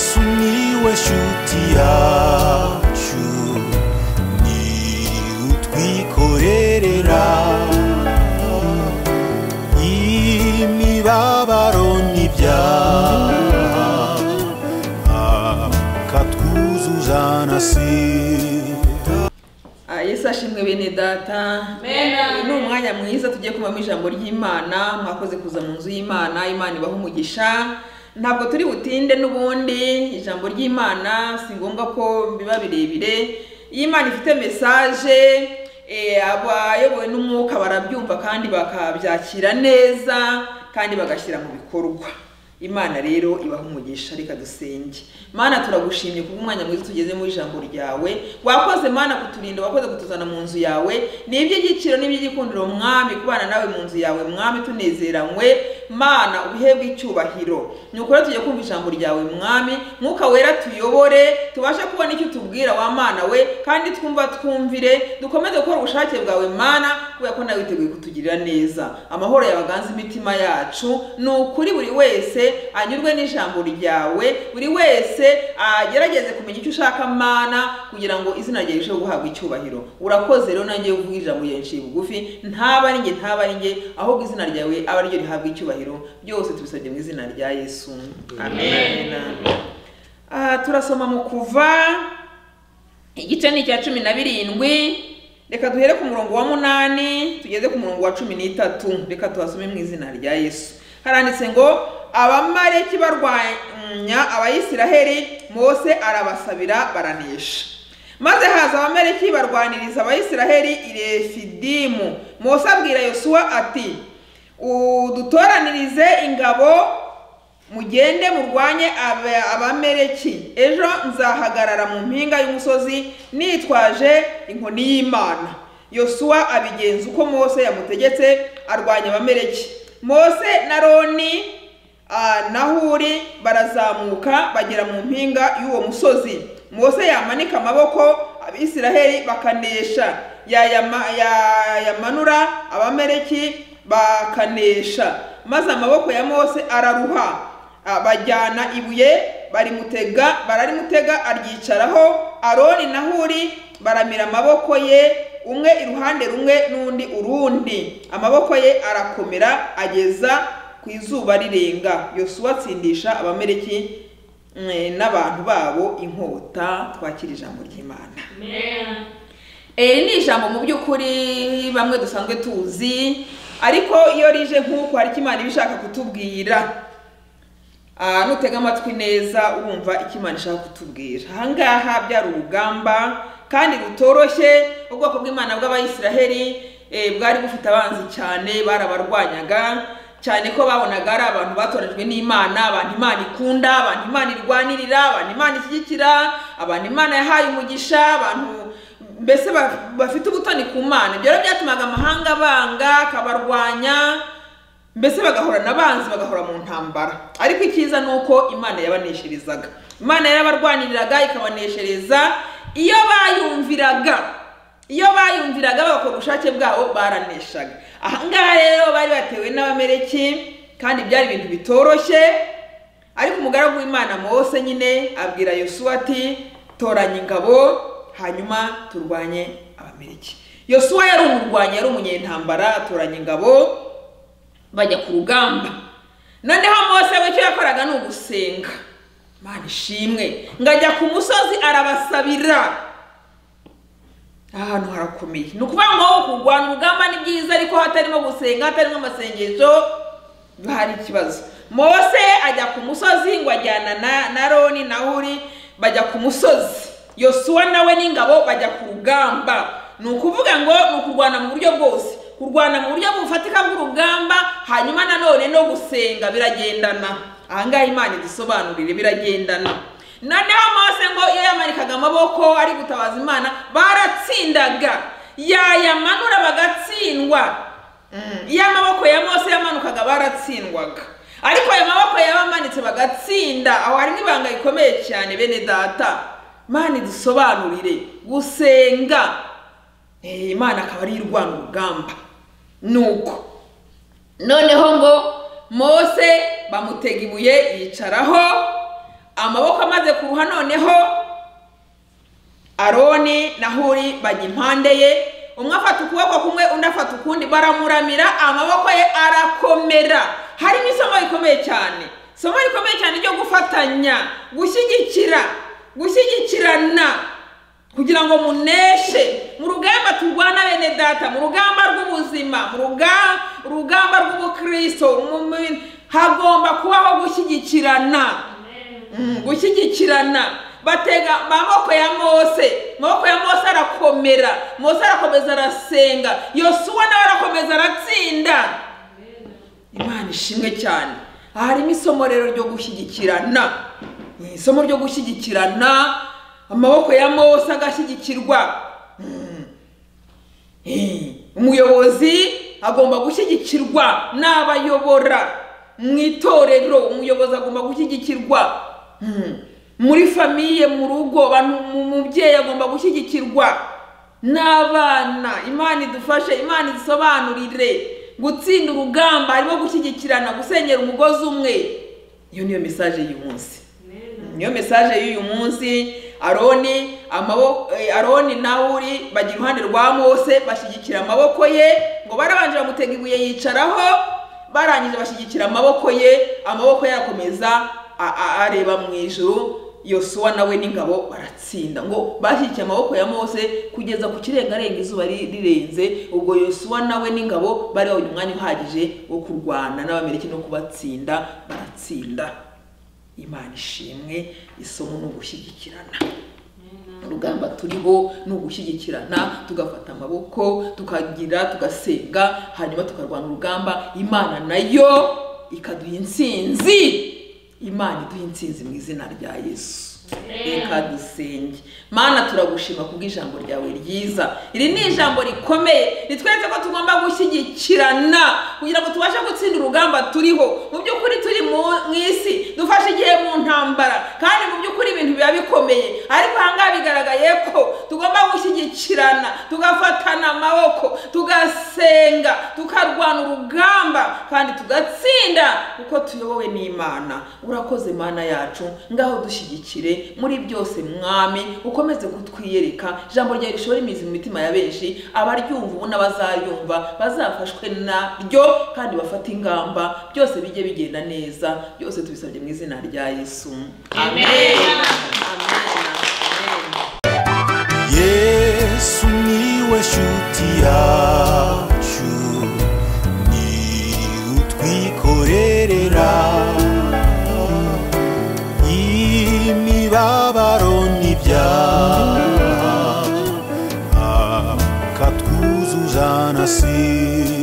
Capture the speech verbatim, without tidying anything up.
sumiłe wśród jajciu, niut mi korera i mi babaroni wia, a katkuzu za nasi. Yesashimwe bene data no mwanya mwiza tujye kuma mwijambo ry'Imana mwakoze kuza mu nzu y'Imana Imana ibaho umugisha ntabwo turi butinde n'ubundi ijambo ry'Imana singombwa ko biba birebire Imana ifite message eh abayobowe n'umwuka barabyumva kandi bakabyakira neza kandi bagashyira mu bikorwa Imana rero ibaho umugisha reka dusenge Mana turagushimye ku mwanya mwiza tugeze mu ijambo ryawe wakoze Mana kuturinda wakoze kutuzana mu nzu yawe nibyo giciro nibyo gikundiro mwami kubana nawe mu nzu yawe mwami tunezeranywe Mana ubihebwe icyubahiro nyukora tujye kumva ijambo ryawe mwami mwuka wera tuyobore tubasha kubona icyo tubwira wa Mana we kandi twumva twumvire dukomeze gukora ubushake bwawe Mana kuko nawe witeguye kutugirira neza amahoro yabaganze imitima yacu nukuri buri wese anyurwe n'ijambo ryawe buri wese agerageze kumenya icyo ushaka Mana kugira ngo izina ryawe rishe guhabwa icyubahiro urakoze rero nanjye uvuga ijambo yaciye bugufi ntaba ari nge ntaba ari nge ahubwo izina ryawe aba ryo rihabwa icyubahiro byose tubisabye mu izina rya Yesu amen ah turasoma mu kuva igice ni cya cumi na birindwi reka duhere ku murongo wa munani tugeze ku murongo wa cumi na gatatu reka tuhasome mu izina rya Yesu haranditse ngo abamaleki barwanya abayisiraheli Mose arabasabira baranisha maze haza abamaleki barwaniriza abayisiraheli irefidimu Mose abwira Yosuwa ati udutoranirize ingabo mugende murwanye abamaleki ejo nzahagarara mu mpinga y'umusozi nitwaje inkoni y'Imana Yosuwa abigenza uko Mose yamutegetse arwanya abamaleki Mose na Aroni uh, nahuri barazamuka bagera mu mpinga y'uwo musozi Mose yamanika amaboko Abisiraheli bakanesha yayamanura ya, ya abamaleki bakanesha maze amaboko ya Mose araruha uh, bajyana ibuye barimutega bararimutega aryicaraho Aroni nahuri baramira amaboko ye umwe iruhande rumwe nundi urundi amaboko ye arakomera ageza ku izuba rirenga Yosuwa tsindisha abamaleki n'abantu babo inkota twakirije mu ry'Imana amen eh ni jambo mu byukuri bamwe dusanzwe tuzi ariko iyo rije nkuko ari Imana ibishaka kutubwira ah nutega amatwi neza urumva Imana ishaka kutubwira ahangaha byarugamba kandi rutoroshye ubwoko bw'Imana bw'abayisiraheli eh bwari bufite abanzi cyane barabarwanyaga cyane ko babonaga ari abantu batorejwe n'Imana abantu Imana ikunda abantu Imana irwanirira abantu Imana ishyigikira abantu Imana yahaye umugisha abantu mbese bafite ubutoni ku Mana ibyo byatumaga amahanga banga kabarwanya mbese bagahora nabanzi bagahora mu ntambara ariko ikiza nuko Imana yabanesherezega Imana yarabarwaniriraga ikabaneshereza iyo bayumviraga iyo bayumviraga bakora ubushake bwabo baraneshaga ahangaha rero bari batewe n'abamaleki kandi byari ibintu bitoroshye ariko umugaragu w'Imana Mose nyine abwira Yosuwa ati toranya ingabo hanyuma turwanye abamaleki Yosuwa yari umurwanyi yari umunyentambara atoranya ingabo bajya ku rugamba noneho Mose we cyo yakoraga ni ugusenga Mana ishimwe ngajya ku musozi arabasabira ahantu harakomeye nukuba ngo kugwana ubugamba ni byiza ariko hatarimo gusenga hatarimo amasengezo bahari kibazo Mose ajya ku musozi ngo ajyana na Aroni na Huri bajya ku musozi Yosuwa nawe n'ingabo bajya ku rugamba nukuvuga ngo nukugwana mu buryo bwose kurwana mu buryo bufatika bw'urugamba hanyuma nanone no gusenga biragendana ahangaha Imana idusobanurire biragendana noneho Mose ngo iyo yamanikaga amaboko ari gutabaza Imana baratsindaga yayamanura bagatsindwa iyo amaboko ya Mose yamanukaga baratsindwaga ariko ayo maboko yabamanitse bagatsinda aho harimo ibanga ikomeye cyane bene data Imana idusobanurire gusenga Imana akaba ari irwana urugamba nuko noneho ngo Mose bamutega ibuye yicaraho amaboko amaze kuruha noneho Aroni na Huri bajya impande ye, umwe afata ukuboko kumwe undi afata ukundi baramuramira amaboko ye arakomera. Harimo isomo rikomeye cyane, isomo rikomeye cyane ryo gufatanya, gushyigikira, gushyigikirana kugira ngo muneshe mu rugamba turwana bene data, mu rugamba rw'ubuzima, mu rugamba rugamba rw'ubukristo, umumini hagomba kubaho gushyigikirana, gushyigikirana. Batega amaboko ya Mose, amaboko ya Mose arakomera, Mose arakomeza arasenga, Yosuwa nawe arakomeza aratsinda. Imana ishimwe cyane. Harimo isomo rero ryo gushyigikirana, isomo ryo gushyigikirana, amaboko ya Mose agashyigikirwa. Umuyobozi agomba gushyigikirwa n'abayobora mu itorero, umuyobozi agomba gushyigikirwa muri famiye, mu rugo, abantu, umubyeyi agomba gushyigikirwa n'abana. Imana idufashe, Imana idusobanurire gutsinda urugamba harimo gushyigikirana, gusenyera umugozi umwe. Iyo niyo message y'uyu munsi, niyo message y'uyu munsi. Aroni amaboko Aroni na Huri bagira uruhande rwa Mose, bashigikira amaboko ye, ngo barabanje bamutega ibuye yicaraho, barangije bashigikira amaboko ye, amaboko yakomeza areba mu ijuru. Yosuwa nawe n'ingabo baratsinda, ngo bashikiye amaboko ya Mose kugeza ku kirengarenga izuba rirenze. Ubwo Yosuwa nawe n'ingabo bari aho umwanya uhagije wo kurwana n'abameriki no kubatsinda, baratsinda. Imana ishimwe. Isomo no gushyigikirana, urugamba turiho no gushyigikirana, tugafata amaboko tukagira, tugasenga, hanyuma tukarwana urugamba, Imana nayo ikaduha insinzi. Imana iduha insinzi mu izina rya Yesu. Reka dusenge. Mana, turagushima kubw'ijambo ryawe ryiza. Iri ni ijambo rikomeye ritwereka ko tugomba gushyigikirana kugira ngo tubashe gutsinda urugamba turiho. Mu by'ukuri turi mu isi, dufashe igihe mu ntambara, kandi mu by'ukuri ibintu biba bikomeye, ariko hanga bigaragaye ko tugomba gushyigikirana, tugafatana amaboko, tugasenga, tukarwana urugamba, kandi tugatsinda kuko tuyobowe n'Imana. Urakoze Mana yacu, ngaho dushyigikire muri byose Mwami, ukomeze kutwiyereka jambo rya rishora imizi mu mitima ya benshi. Abaryumva ubona bazaryumva, bazafashwe naryo kandi bafata ingamba, byose bijye bigenda neza. Byose tubisabye mu izina rya Yesu. Amen. Yesu niwe shuti yacu, ni utwikorerera imibabaro n'ibyaha, akatwuzuzana si